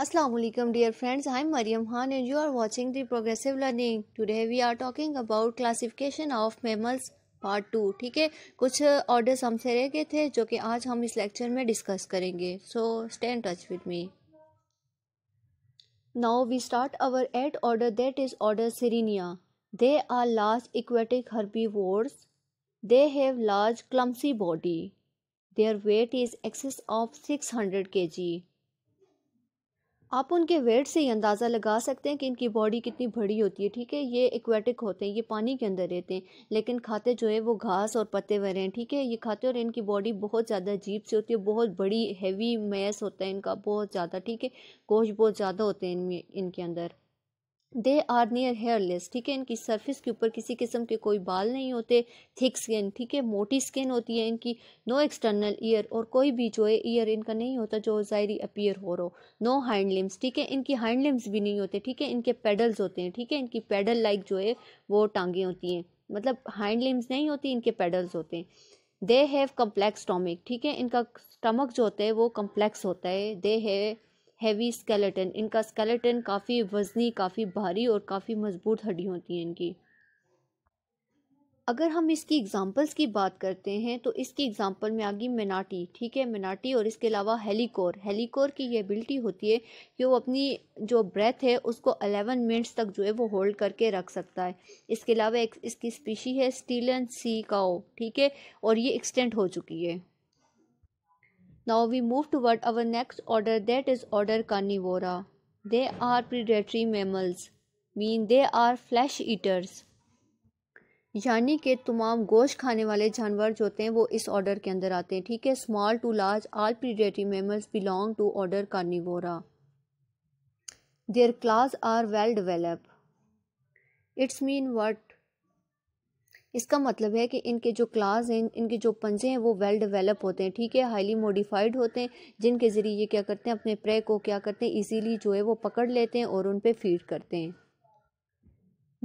Assalamualaikum dear friends, I am Maryam Khan and you are watching The Progressive Learning. Today we are talking about classification of mammals part 2. ठीक है, कुछ orders हमसे रह गए थे जो कि आज हम इस लेक्चर में डिस्कस करेंगे. So stay in touch with me. Now we start our 8th order, that is order Sirenia. They are large aquatic herbivores. They have large clumsy body. Their weight is excess of 600 kg. आप उनके wait से ही अंदाज़ा लगा सकते हैं कि इनकी body कितनी बड़ी होती है. ठीक है, ये एक्वेटिक होते हैं, ये पानी के अंदर रहते हैं, लेकिन खाते जो है वो घास और पत्ते वगैरह हैं. ठीक है, ये खाते और इनकी बॉडी बहुत ज़्यादा अजीब सी होती है, बहुत बड़ी हैवी मैस होता है इनका, बहुत ज़्यादा. ठीक है, गोश्त बहुत ज़्यादा होते हैं इनमें, इनके अंदर. They are near hairless. ठीक है, इनकी सरफेस के ऊपर किसी किस्म के कोई बाल नहीं होते. Thick skin. ठीक है, मोटी स्किन होती है इनकी. नो एक्सटर्नल ईयर, और कोई भी जो है ईयर इनका नहीं होता जो ज़ाहरी अपीयर हो रहा हो. No hand limbs. ठीक है, इनकी हैंड लिम्स भी नहीं होते. ठीक है, इनके पेडल्स होते हैं. ठीक है, इनकी पेडल लाइक जो है वो टांगें होती हैं, मतलब हैंड लिम्स नहीं होती, इनके पेडल्स होते हैं. They have complex stomach. ठीक है, इनका स्टमक जो होता है वो कम्प्लेक्स होता है. They have heavy skeleton. इनका स्केलेटन काफ़ी वजनी, काफ़ी भारी और काफ़ी मजबूत हड्डी होती हैं इनकी. अगर हम इसकी एग्जांपल्स की बात करते हैं तो इसकी एग्जांपल में आ गई मैनाटी. ठीक है, मैनाटी, और इसके अलावा हेलिकोर. हेलिकोर की ये एबिलिटी होती है कि वो अपनी जो ब्रेथ है उसको 11 मिनट्स तक जो है वो होल्ड करके रख सकता है. इसके अलावा एक इसकी स्पीशी है स्टीलर्स सी काउ. ठीक है, और ये एक्सटेंट हो चुकी है. Now we move toward our next order, that is order Carnivora. They are predatory mammals, mean they are flesh eaters. यानी कि तमाम गोश्त खाने वाले जानवर जो होते हैं वो इस ऑर्डर के अंदर आते हैं. ठीक है, small to large all predatory mammals belong to order Carnivora. Their claws are well developed. It's mean what? इसका मतलब है कि इनके जो क्लास हैं, इनके जो पंजे हैं वो वेल डेवलप होते हैं. ठीक है, हाईली मॉडिफाइड होते हैं, जिनके ज़रिए ये क्या करते हैं, अपने प्रे को क्या करते हैं, इजीली जो है वो पकड़ लेते हैं और उन पे फीड करते हैं.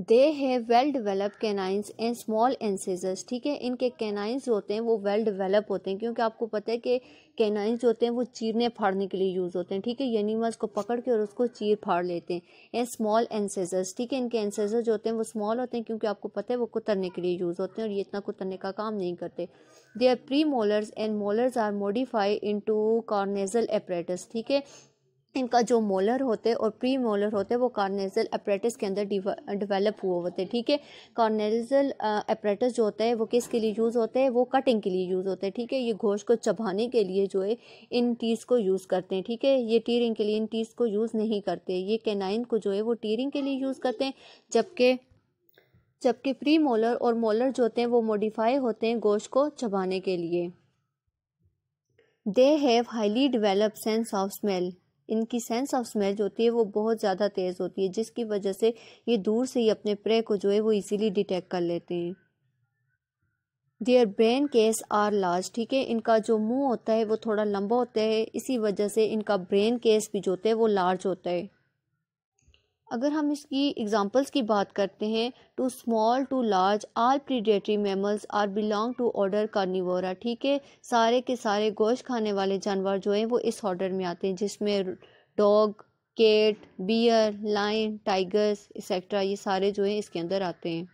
They have well develop canines and small incisors. ठीक है, इनके कैनाइंस जो होते हैं वो वेल डेवलप होते हैं, क्योंकि आपको पता है कि कैनाइंस जो होते हैं वो चीरने फाड़ने के लिए यूज़ होते हैं. ठीक है, एनिमल्स को पकड़ के और उसको चीर फाड़ लेते हैं. And small incisors. ठीक है, इनके एंसेजर्स जो होते हैं वो स्मॉल होते हैं, क्योंकि आपको पता है वो कुतरने के लिए यूज़ होते हैं और ये इतना कुतरने का काम नहीं करते. Their premolars and molars are modified into carnassial apparatus. ठीक है, इनका जो मोलर होते हैं और प्री मोलर होते हैं वो कार्नेजल अपरेटस के अंदर डेवलप हुए होते हैं. ठीक है, कार्नेजल अपरेटस जो होता है वो किसके लिए यूज़ होता है, वो कटिंग के लिए यूज़ होता है. ठीक है, ये गोश्त को चबाने के लिए जो है इन टीज को यूज़ करते हैं. ठीक है, ये टीरिंग के लिए इन टीज को यूज़ नहीं करते. ये कैनाइन को जो है वो टीरिंग के लिए यूज़ करते हैं, जबकि प्री मोलर और मोलर जो होते हैं वो मॉडिफाई होते हैं गोश्त को चबाने के लिए. They have highly develop sense of smell. इनकी सेंस ऑफ स्मेल जो होती है वो बहुत ज़्यादा तेज़ होती है, जिसकी वजह से ये दूर से ही अपने प्रे को जो है वो इजीली डिटेक्ट कर लेते हैं. Their brain case are large. ठीक है, इनका जो मुंह होता है वो थोड़ा लंबा होता है, इसी वजह से इनका ब्रेन केस भी जो होता है वो लार्ज होता है. अगर हम इसकी एग्जांपल्स की बात करते हैं तो small to large all predatory mammals are belong to order Carnivora. ठीक है, सारे के सारे गोश्त खाने वाले जानवर जो हैं वो इस ऑर्डर में आते हैं, जिसमें dog, cat, bear, lion, tigers etcetera, ये सारे जो हैं इसके अंदर आते हैं.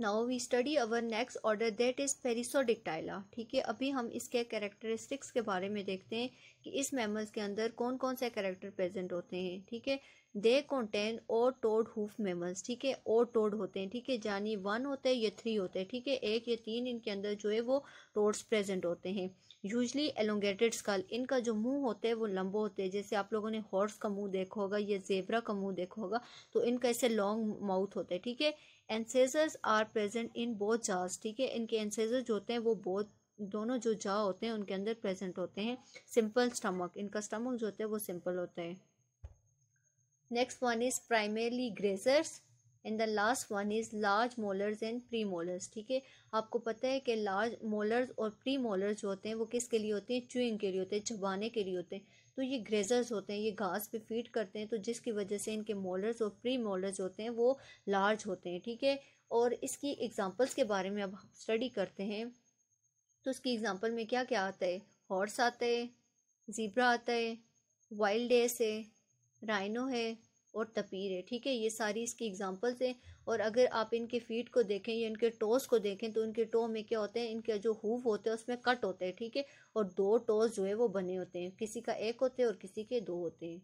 Now we study our next order, that is Perissodactyla. ठीक है, अभी हम इसके कैरेक्टरिस्टिक्स के बारे में देखते हैं कि इस मैमल्स के अंदर कौन कौन से कैरेक्टर प्रेजेंट होते हैं. ठीक है, दे कंटेन और टोड हूफ मैमल्स. ठीक है, और टोड होते हैं. ठीक है, यानी 1 होते हैं, ये 3 होते हैं. ठीक है, 1 या 3 इनके अंदर जो है वो टोड्स प्रेजेंट होते हैं. Usually elongated skull. इनका जो मुंह होता है वो लंबा होता है, जैसे आप लोगों ने हॉर्स का मुंह देखा होगा या जेब्रा का मुंह देखा होगा, तो इनका ऐसे लॉन्ग माउथ होता है. ठीक है, incisors are present in both jaws. ठीक है, इनके एंसेजर्स जो होते हैं वो दोनों जो जा होते हैं उनके अंदर प्रेजेंट होते हैं. Simple stomach. इनका स्टमक जो होता है वो सिंपल होता है. Next one is primarily grazers and the last one is large molars and premolars. ठीक है, आपको पता है कि large molars और premolars जो होते हैं वो किसके लिए होते हैं, chewing के लिए होते हैं, चबाने के लिए होते हैं. तो ये grazers होते हैं, ये घास पे फीड करते हैं, तो जिसकी वजह से इनके molars और premolars होते हैं वो large होते हैं. ठीक है, और इसकी examples के बारे में अब हम स्टडी करते हैं तो इसकी example में क्या क्या आता है, horse आता है, zebra आता है, वाइल्ड एस है, राइनो है और तपीर है। ठीक है, ये सारी इसकी एग्जांपल्स हैं। और अगर आप इनके फीट को देखें या इनके टोस को देखें तो इनके टो में क्या होते हैं, इनके जो हूव होते हैं उसमें कट होते हैं। ठीक है, और दो टोस जो है वो बने होते हैं, किसी का एक होते हैं और किसी के दो होते हैं।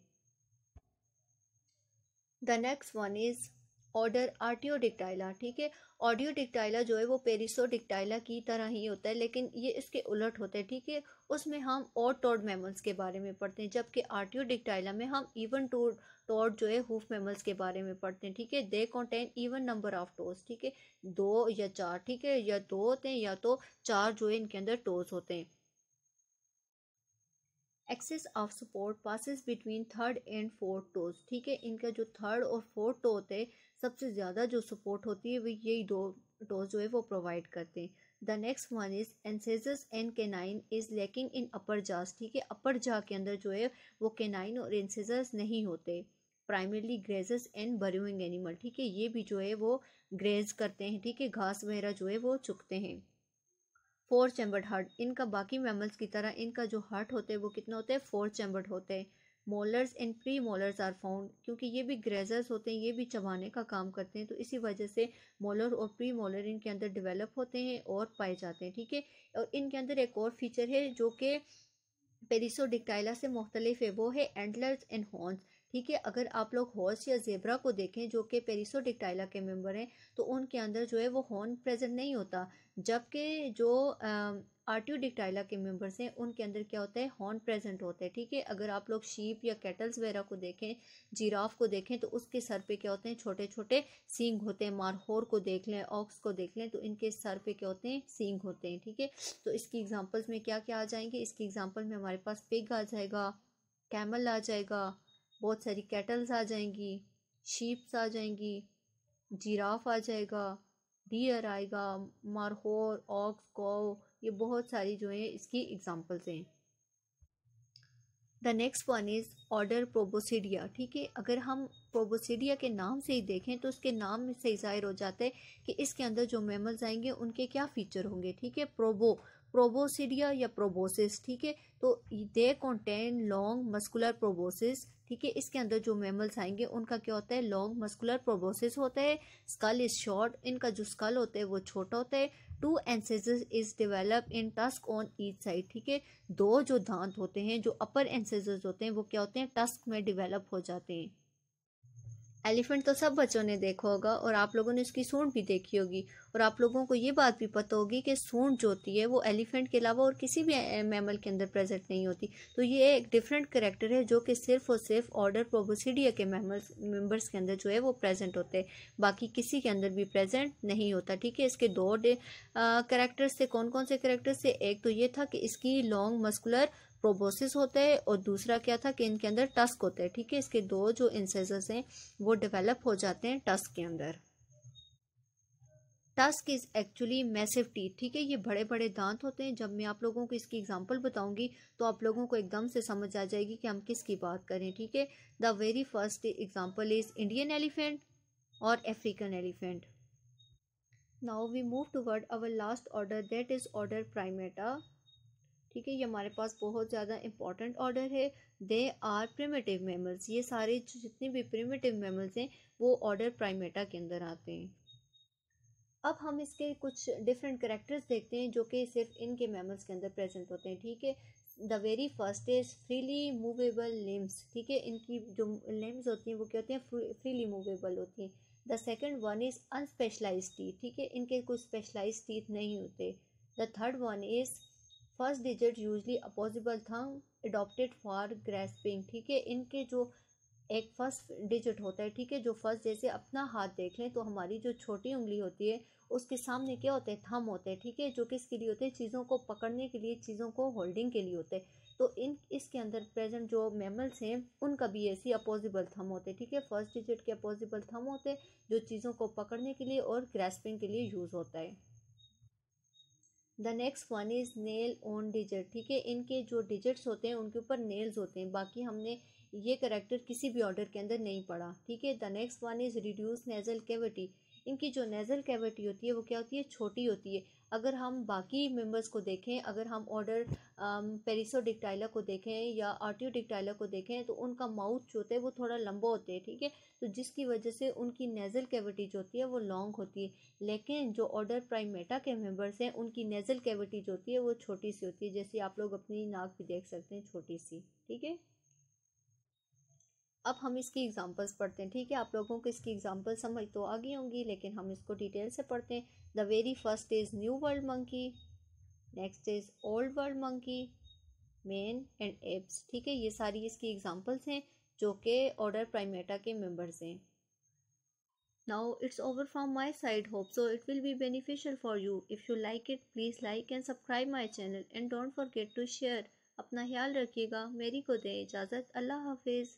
The next one is order Artiodactyla. ठीक है, आर्टियोडैक्टाइला जो है वो पेरिसोडैक्टाइला की तरह ही होता है, लेकिन ये इसके उलट होता है। ठीक है, उसमें हम और टोड मैमल्स के बारे में पढ़ते हैं, जबकि आर्टियोडैक्टाइला में हम इवन टोड जो है हूफ मैमल्स के बारे में पढ़ते हैं। ठीक है, they contain even number of toes. ठीक है, दो या चार। ठीक है, या दो होते हैं या तो चार जो है इनके अंदर टोज होते हैं। Axis of support passes between third and fourth toes. ठीक है, इनका जो थर्ड और फोर्थ टो होते हैं सबसे ज़्यादा जो सपोर्ट होती है वो यही दो टोज जो है वो प्रोवाइड करते हैं। The next one is incisors and canine is lacking in upper jaws. ठीक है, अपर जा के अंदर जो है वो केनाइन और एंसेजस नहीं होते। Primarily grazers and browsing animal. ठीक है, ये भी जो है वो ग्रेज करते हैं। ठीक है, घास वगैरह जो है वो चुगते हैं। फोर चैम्बर्ड हार्ट, इनका बाकी मैमल्स की तरह इनका जो हार्ट होते हैं वो कितना होते हैं, फोर चैम्बर्ड होते हैं। Molars and premolars are found, क्योंकि ये भी ग्रेजर्स होते हैं, ये भी चबाने का काम करते हैं, तो इसी वजह से मोलर और प्री मोलर इनके अंदर डेवलप होते हैं और पाए जाते हैं। ठीक है, और इनके अंदर एक और फीचर है जो कि पेरिसोडैक्टाइला से मुख्तलिफ है, वो है एंटलर्स एंड हॉर्न्स। ठीक है, अगर आप लोग हॉर्स या जेब्रा को देखें जो कि पेरिसोडैक्टाइला के मेंबर हैं, तो उनके अंदर जो है वो हॉर्न प्रेजेंट नहीं होता, जबकि जो आर्टियोडैक्टाइला के मेंबर्स हैं उनके अंदर क्या होता है, हॉर्न प्रेजेंट होते हैं। ठीक है, अगर आप लोग शीप या कैटल्स वगैरह को देखें, जिराफ को देखें, तो उसके सर पे क्या होते हैं, छोटे छोटे सींग होते हैं। मारहोर को देख लें, ऑक्स को देख लें, तो इनके सर पे क्या होते हैं, सींग होते हैं। ठीक है, तो इसकी एग्जाम्पल्स में क्या क्या आ जाएंगे, इसकी एग्जाम्पल में हमारे पास पिग आ जाएगा, कैमल आ जाएगा, बहुत सारी कैटल्स आ जाएंगी, शीप्स आ जाएंगी, जिराफ आ जाएगा, डियर आएगा, मारहोर, ऑक्स, काऊ, ये बहुत सारी जो है इसकी एग्जांपल्स हैं। The next one is order Proboscidea. ठीक है, अगर हम प्रोबोसिडिया के नाम से ही देखें तो उसके नाम से ही जाहिर हो जाता है कि इसके अंदर जो मैमल्स आएंगे उनके क्या फ़ीचर होंगे। ठीक है, प्रोबोसिडिया या प्रोबोसिस। ठीक है, तो they contain long muscular proboscis. ठीक है, इसके अंदर जो मैमल्स आएंगे उनका क्या होता है, लॉन्ग मस्कुलर प्रोबोसिस होता है। स्कल इज शॉर्ट, इनका जो स्कल होता है वो छोटा होता है। Two incisors is develop in tusk on each side. ठीक है, दो जो दांत होते हैं, जो अपर एंसेजर्स होते हैं, वो क्या होते हैं, टस्क में डेवलप हो जाते हैं। एलिफेंट तो सब बच्चों ने देखा होगा और आप लोगों ने उसकी सूंड भी देखी होगी, और आप लोगों को ये बात भी पता होगी कि सूंड जो होती है वो एलिफेंट के अलावा और किसी भी मैमल के अंदर प्रेजेंट नहीं होती। तो ये एक डिफरेंट कैरेक्टर है जो कि सिर्फ और सिर्फ ऑर्डर प्रोबोसिडिया के मेंबर्स के अंदर जो है वो प्रेजेंट होते हैं, बाकी किसी के अंदर भी प्रेजेंट नहीं होता। ठीक है, इसके दो कैरेक्टर्स थे, कौन कौन से कैरेक्टर्स थे, एक तो ये था कि इसकी लॉन्ग मस्कुलर प्रोबोसिस होता है, और दूसरा क्या था कि इनके अंदर टस्क होता है। ठीक है, इसके दो जो इंसेजर्स हैं वो डेवलप हो जाते हैं टस्क के अंदर। Tusk is actually massive teeth. ठीक है, ये बड़े बड़े दांत होते हैं। जब मैं आप लोगों को इसकी एग्जांपल बताऊंगी तो आप लोगों को एकदम से समझ आ जाएगी कि हम किसकी बात करें। ठीक है, the very first example is Indian elephant और African elephant. Now we move toward our last order, that is order Primata. ठीक है, ये हमारे पास बहुत ज़्यादा इंपॉर्टेंट ऑर्डर है। दे आर प्रिमिटिव मैमल्स, ये सारे जितने भी प्रिमिटिव मैमल्स हैं वो ऑर्डर प्राइमेटा के अंदर आते हैं। अब हम इसके कुछ डिफरेंट कैरेक्टर्स देखते हैं जो कि सिर्फ इनके मैमल्स के अंदर प्रेजेंट होते हैं। ठीक है, the very first is freely movable limbs. ठीक है, इनकी जो लिम्स होती हैं वो क्या होती हैं, फ्रीली मूवेबल होती हैं। The second one is unspecialised teeth. ठीक है, इनके कुछ स्पेशलाइज टीथ नहीं होते। The third one is first digit usually opposable thumb adopted for grasping. ठीक है, इनके जो एक फर्स्ट डिजिट होता है, ठीक है, जो फर्स्ट जैसे अपना हाथ देख लें तो हमारी जो छोटी उंगली होती है उसके सामने क्या होते हैं, थंब होते हैं। ठीक है, जो किसके लिए होते हैं, चीज़ों को पकड़ने के लिए, चीज़ों को होल्डिंग के लिए होते हैं। तो इन इसके अंदर प्रेजेंट जो मैमल्स हैं उनका भी ऐसी अपोजिबल थंब होते हैं। ठीक है, फर्स्ट डिजिट के अपोजिबल थंब होते हैं जो चीज़ों को पकड़ने के लिए और ग्रेस्पिंग के लिए यूज़ होता है। The next one is nail on digit. ठीक है, इनके जो डिजिट्स होते हैं उनके ऊपर नेल्स होते हैं, बाकी हमने ये करैक्टर किसी भी ऑर्डर के अंदर नहीं पड़ा। ठीक है, the next one is reduce nasal cavity. इनकी जो नेज़ल कैविटी होती है वो क्या होती है, छोटी होती है। अगर हम बाकी मेंबर्स को देखें, अगर हम ऑर्डर पेरिसोडिक्टाइला को देखें या आर्टियोडिक्टाइला को देखें, तो उनका माउथ जो होता है वो थोड़ा लंबा होता है, ठीक है, तो जिसकी वजह से उनकी नेज़ल कैविटी जो होती है वो लॉन्ग होती है। लेकिन जो ऑर्डर प्राइमेटा के मेंबर्स हैं उनकी नेज़ल कैविटी जो होती है वो छोटी सी होती है, जैसे आप लोग अपनी नाक भी देख सकते हैं, छोटी सी, ठीक है। अब हम इसकी एग्जांपल्स पढ़ते हैं, ठीक है, आप लोगों को इसकी एग्जांपल्स समझ तो आ गई होंगी, लेकिन हम इसको डिटेल से पढ़ते हैं। The very first is new world monkey, next is old world monkey, man and apes, ठीक है, ये सारी इसकी एग्जांपल्स हैं जो कि ऑर्डर प्राइमेटा के मेंबर्स हैं। Now it's over from my side, hope so it will be beneficial for you, if you like it please like and subscribe my channel and don't forget to share. अपना ख्याल रखिएगा, मेरी को दें इजाज़त, अल्लाह हाफिज़।